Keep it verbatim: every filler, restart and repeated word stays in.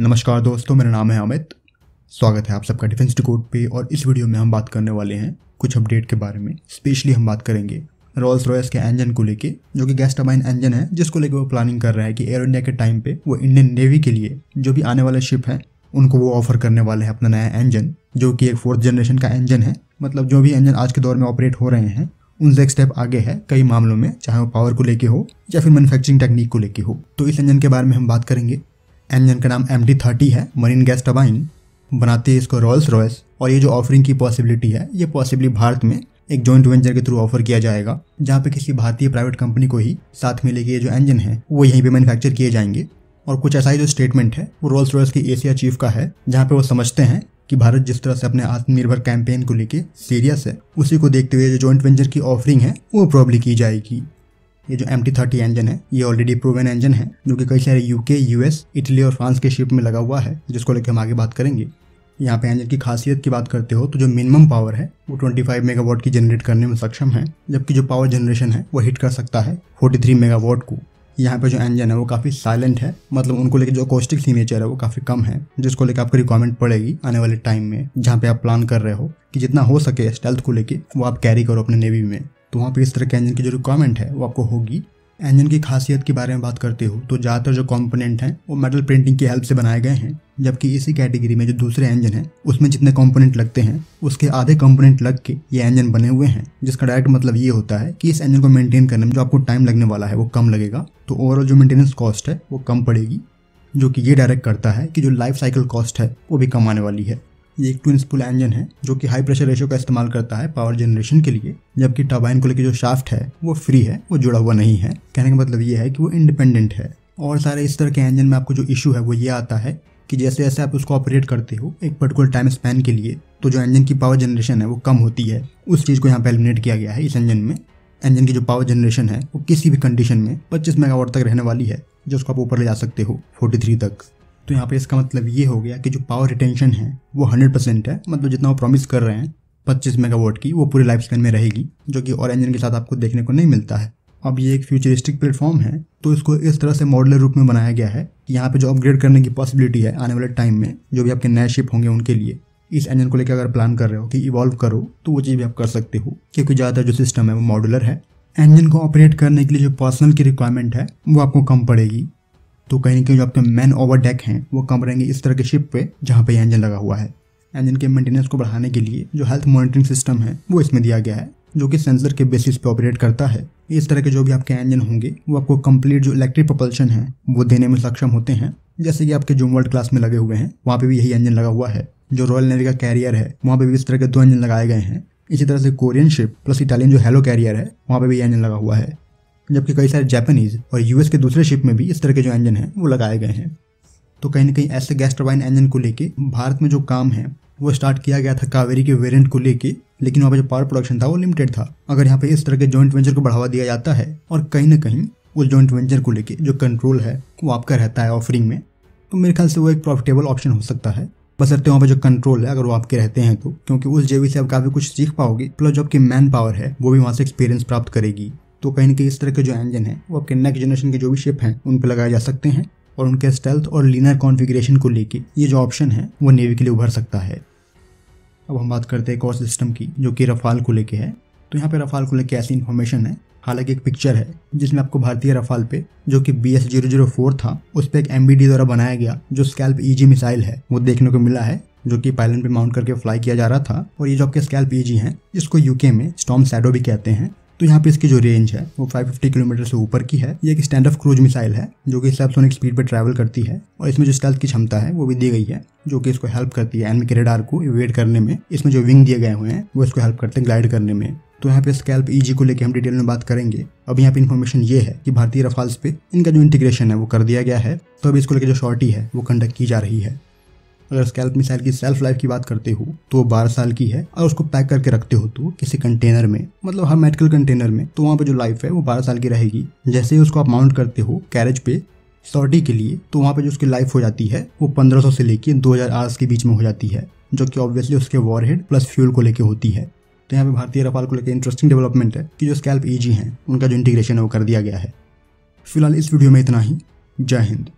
नमस्कार दोस्तों, मेरा नाम है अमित। स्वागत है आप सबका डिफेंस डिकोड पे। और इस वीडियो में हम बात करने वाले हैं कुछ अपडेट के बारे में। स्पेशली हम बात करेंगे रॉल्स रॉयस के इंजन को लेके, जो कि गैस टर्बाइन इंजन है, जिसको लेके वो प्लानिंग कर रहा है कि एयर इंडिया के टाइम पे वो इंडियन नेवी के लिए जो भी आने वाले शिप हैं उनको वो ऑफर करने वाले हैं अपना नया इंजन, जो कि एक फोर्थ जनरेशन का इंजन है। मतलब जो भी इंजन आज के दौर में ऑपरेट हो रहे हैं उनसे एक स्टेप आगे है कई मामलों में, चाहे वो पावर को लेके हो या फिर मैन्युफैक्चरिंग टेक्निक को लेके हो। तो इस इंजन के बारे में हम बात करेंगे। इंजन का नाम एम टी थर्टी है, मरीन गैस टर्बाइन। बनाते हैं इसको रॉल्स रॉयस। और ये जो ऑफरिंग की पॉसिबिलिटी है, ये पॉसिबली भारत में एक जॉइंट वेंचर के थ्रू ऑफर किया जाएगा, जहाँ पे किसी भारतीय प्राइवेट कंपनी को ही साथ में लेके ये जो इंजन है वो यहीं पे मैन्युफैक्चर किए जाएंगे। और कुछ ऐसा ही जो स्टेटमेंट है वो रॉल्स रॉयस के एशिया चीफ का है, जहाँ पे वो समझते हैं कि भारत जिस तरह से अपने आत्मनिर्भर कैंपेन को लेके सीरियस है, उसी को देखते हुए जो जॉइंट वेंचर की ऑफरिंग है वो प्रॉब्ली की जाएगी। ये जो एम टी थर्टी इंजन है ये ऑलरेडी प्रूवन इंजन है, जो कि कई सारे यूके, यूएस, इटली और फ्रांस के शिप में लगा हुआ है, जिसको लेकर हम आगे बात करेंगे। यहाँ पे इंजन की खासियत की बात करते हो तो जो मिनिमम पावर है वो पच्चीस मेगावाट की जनरेट करने में सक्षम है, जबकि जो पावर जनरेशन है वो हिट कर सकता है तैंतालीस मेगावाट को। यहाँ पे जो इंजन है वो काफ़ी साइलेंट है, मतलब उनको लेकर जो अकोस्टिक सिग्नेचर है वो काफ़ी कम है, जिसको लेकर आपको रिक्वायरमेंट पड़ेगी आने वाले टाइम में, जहाँ पे आप प्लान कर रहे हो कि जितना हो सके स्टेल्थ को लेके वो आप कैरी करो अपने नेवी में। तो वहाँ पे इस तरह के इंजन की जो रिक्वायरमेंट है वो आपको होगी। इंजन की खासियत के बारे में बात करते हो तो ज़्यादातर जो कंपोनेंट हैं वो मेटल प्रिंटिंग की हेल्प से बनाए गए हैं, जबकि इसी कैटेगरी में जो दूसरे इंजन हैं उसमें जितने कंपोनेंट लगते हैं उसके आधे कंपोनेंट लग के ये इंजन बने हुए हैं, जिसका डायरेक्ट मतलब ये होता है कि इस इंजन को मेंटेन करने में जो आपको टाइम लगने वाला है वो कम लगेगा। तो ओवरऑल जो मेंटेनेंस कॉस्ट है वो कम पड़ेगी, जो कि ये डायरेक्ट करता है कि जो लाइफ साइकिल कॉस्ट है वो भी कम आने वाली है। ये एक ट्विन स्पूल इंजन है जो कि हाई प्रेशर रेशियो का इस्तेमाल करता है पावर जनरेशन के लिए, जबकि टर्बाइन को लेकर जो शाफ्ट है वो फ्री है, वो जुड़ा हुआ नहीं है। कहने का मतलब ये है कि वो इंडिपेंडेंट है। और सारे इस तरह के इंजन में आपको जो इशू है वो ये आता है कि जैसे जैसे आप उसको ऑपरेट करते हो एक पर्टिकुलर टाइम स्पैन के लिए, तो जो इंजन की पावर जनरेशन है वो कम होती है। उस चीज़ को यहाँ पर एलिमिनेट किया गया है इस इंजन में। इंजन की जो पावर जनरेशन है वो किसी भी कंडीशन में पच्चीस मेगावाट तक रहने वाली है, जिसको आप ऊपर ले जा सकते हो तैंतालीस तक। तो यहाँ पे इसका मतलब ये हो गया कि जो पावर रिटेंशन है वो हंड्रेड परसेंट है, मतलब जितना वो प्रॉमिस कर रहे हैं पच्चीस मेगावाट की वो पूरी लाइफ स्पैन में रहेगी, जो कि और इंजन के साथ आपको देखने को नहीं मिलता है। अब ये एक फ्यूचरिस्टिक प्लेटफॉर्म है, तो इसको इस तरह से मॉडलर रूप में बनाया गया है कि यहाँ पे जो अपग्रेड करने की पॉसिबिलिटी है आने वाले टाइम में, जो भी आपके नए शिप होंगे उनके लिए इस इंजन को लेकर अगर प्लान कर रहे हो कि इवॉल्व करो तो वो चीज़ भी आप कर सकते हो, क्योंकि ज़्यादातर जो सिस्टम है वो मॉडुलर है। इंजन को ऑपरेट करने के लिए जो पर्सनल की रिक्वायरमेंट है वो आपको कम पड़ेगी। तो कहीं ना कहीं जो आपके मैन ओवर डेक हैं वो कम रहेंगे इस तरह के शिप पे जहाँ पे इंजन लगा हुआ है। इंजन के मेंटेनेंस को बढ़ाने के लिए जो हेल्थ मॉनिटरिंग सिस्टम है वो इसमें दिया गया है, जो कि सेंसर के बेसिस पे ऑपरेट करता है। इस तरह के जो भी आपके इंजन होंगे वो आपको कंप्लीट जो इलेक्ट्रिक प्रपल्शन है वो देने में सक्षम होते हैं, जैसे कि आपके जो वर्ल्ड क्लास में लगे हुए हैं वहाँ पर भी यही इंजन लगा हुआ है। जो रॉयल नेवी का कैरियर है वहाँ पर भी इस तरह के दो इंजन लगाए गए हैं। इसी तरह से कोरियन शिप प्लस इटालियन जो हेलो कैरियर है वहाँ पर भी इंजन लगा हुआ है, जबकि कई सारे जापानीज और यूएस के दूसरे शिप में भी इस तरह के जो इंजन हैं वो लगाए गए हैं। तो कहीं ना कहीं ऐसे गैस टर्बाइन इंजन को लेके भारत में जो काम है वो स्टार्ट किया गया था कावेरी के वेरिएंट को लेके, लेकिन वहाँ पर जो पावर प्रोडक्शन था वो लिमिटेड था। अगर यहाँ पे इस तरह के जॉइंट वेंचर को बढ़ावा दिया जाता है और कहीं ना कहीं उस जॉइंट वेंचर को लेके जो कंट्रोल है वो आपका रहता है ऑफरिंग में, तो मेरे ख्याल से वो एक प्रॉफिटेबल ऑप्शन हो सकता है। बसरते वहाँ पर जो कंट्रोल है अगर वो आपके रहते हैं तो, क्योंकि उस जेवी से आप काफ़ी कुछ सीख पाओगे, प्लस जो आपकी मैन पावर है वो भी वहाँ से एक्सपीरियंस प्राप्त करेगी। तो कहीं ना कहीं इस तरह के जो इंजन है वो आपके नेक्स्ट जनरेशन के जो भी शिप हैं उन पर लगाए जा सकते हैं, और उनके स्टेल्थ और लीनर कॉन्फ़िगरेशन को लेके ये जो ऑप्शन है वो नेवी के लिए उभर सकता है। अब हम बात करते हैं एक और सिस्टम की, जो कि रफाल को लेके है। तो यहाँ पे रफाल को लेके ऐसी इन्फॉर्मेशन है, हालांकि एक पिक्चर है जिसमें आपको भारतीय रफाल पे जो कि B S zero zero four था उस पर एक एम बी डी द्वारा बनाया गया जो स्कैल्प ई जी मिसाइल है वो देखने को मिला है, जो कि पायलन पे माउंट करके फ्लाई किया जा रहा था। और ये जो आपके स्कैल्प ई जी हैं इसको यूके में स्टॉर्म शैडो भी कहते हैं। तो यहाँ पे इसकी जो रेंज है वो पाँच सौ पचास किलोमीटर से ऊपर की है। ये एक स्टैंड ऑफ क्रूज मिसाइल है जो कि सबसोनिक स्पीड पर ट्रैवल करती है, और इसमें जो स्टेल्थ की क्षमता है वो भी दी गई है, जो कि इसको हेल्प करती है एनमी के रेडार को इवेड करने में। इसमें जो विंग दिए गए हुए हैं वो इसको हेल्प करते हैं ग्लाइड करने में। तो यहाँ पे स्कैल्प ईजी को लेकर हम डिटेल में बात करेंगे। अब यहाँ पे इन्फॉर्मेशन ये है कि भारतीय रफाल्स पे इनका जो इंटीग्रेशन है वो कर दिया गया है, तो अब इसको लेकर जो शॉर्टी है वो कंडक्ट की जा रही है। अगर स्कैल्प मिसाइल की सेल्फ लाइफ की बात करते हो तो बारह साल की है, और उसको पैक करके रखते हो तो किसी कंटेनर में, मतलब हर मेडिकल कंटेनर में, तो वहाँ पे जो लाइफ है वो बारह साल की रहेगी। जैसे ही उसको आप माउंट करते हो कैरेज पे सॉर्टी के लिए, तो वहाँ पे जो उसकी लाइफ हो जाती है वो पंद्रह सौ से लेके दो हज़ार आवर्स के बीच में हो जाती है, जो कि ऑब्वियसली उसके वॉरहेड प्लस फ्यूल को लेकर होती है। तो यहाँ पे भारतीय रफाल को लेकर इंटरेस्टिंग डेवलपमेंट है कि जो स्कैल्प ईजी हैं उनका जो इंटीग्रेशन है वो कर दिया गया है। फिलहाल इस वीडियो में इतना ही। जय हिंद।